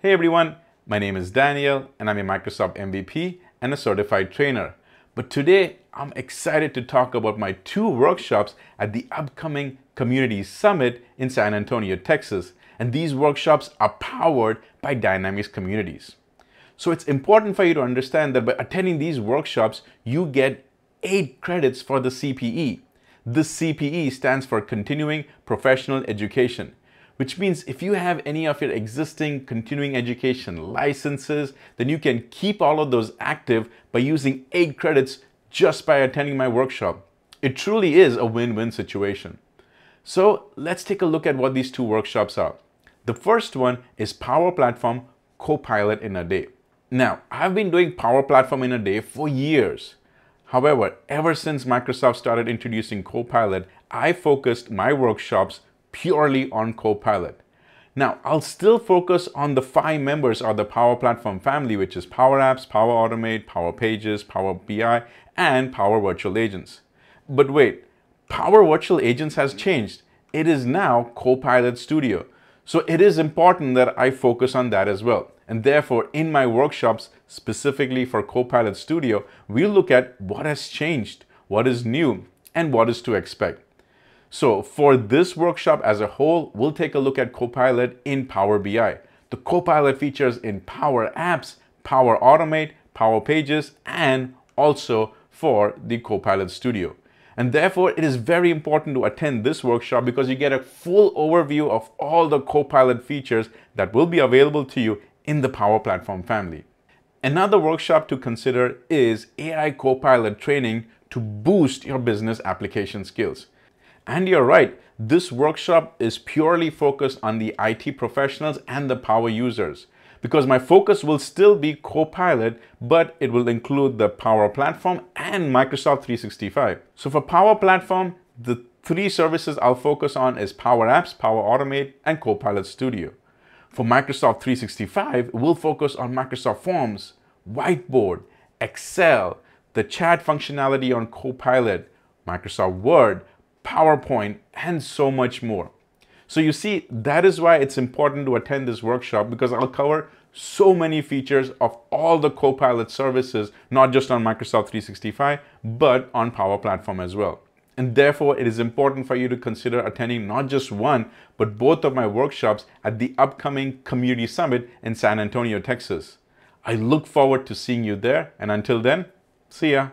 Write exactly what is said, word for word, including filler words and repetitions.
Hey everyone, my name is Daniel and I'm a Microsoft M V P and a certified trainer. But today I'm excited to talk about my two workshops at the upcoming Community Summit in San Antonio, Texas. And these workshops are powered by Dynamics Communities. So it's important for you to understand that by attending these workshops, you get eight credits for the C P E. The C P E stands for Continuing Professional Education, which means if you have any of your existing continuing education licenses, then you can keep all of those active by using eight credits just by attending my workshop. It truly is a win-win situation. So let's take a look at what these two workshops are. The first one is Power Platform Copilot in a Day. Now, I've been doing Power Platform in a Day for years. However, ever since Microsoft started introducing Copilot, I focused my workshops purely on Copilot. Now, I'll still focus on the five members of the Power Platform family, which is Power Apps, Power Automate, Power Pages, Power B I, and Power Virtual Agents. But wait, Power Virtual Agents has changed. It is now Copilot Studio. So it is important that I focus on that as well. And therefore, in my workshops, specifically for Copilot Studio, we'll look at what has changed, what is new, and what is to expect. So for this workshop as a whole, we'll take a look at Copilot in Power B I, the Copilot features in Power Apps, Power Automate, Power Pages, and also for the Copilot Studio. And therefore, it is very important to attend this workshop because you get a full overview of all the Copilot features that will be available to you in the Power Platform family. Another workshop to consider is A I Copilot training to boost your business application skills. And you're right, this workshop is purely focused on the I T professionals and the power users, because my focus will still be Copilot, but it will include the Power Platform and Microsoft three sixty-five. So for Power Platform, the three services I'll focus on is Power Apps, Power Automate, and Copilot Studio. For Microsoft three sixty-five, we'll focus on Microsoft Forms, Whiteboard, Excel, the chat functionality on Copilot, Microsoft Word, PowerPoint, and so much more. So you see, that is why it's important to attend this workshop, because I'll cover so many features of all the Copilot services, not just on Microsoft three sixty-five, but on Power Platform as well. And therefore, it is important for you to consider attending not just one, but both of my workshops at the upcoming Community Summit in San Antonio, Texas. I look forward to seeing you there. And until then, see ya.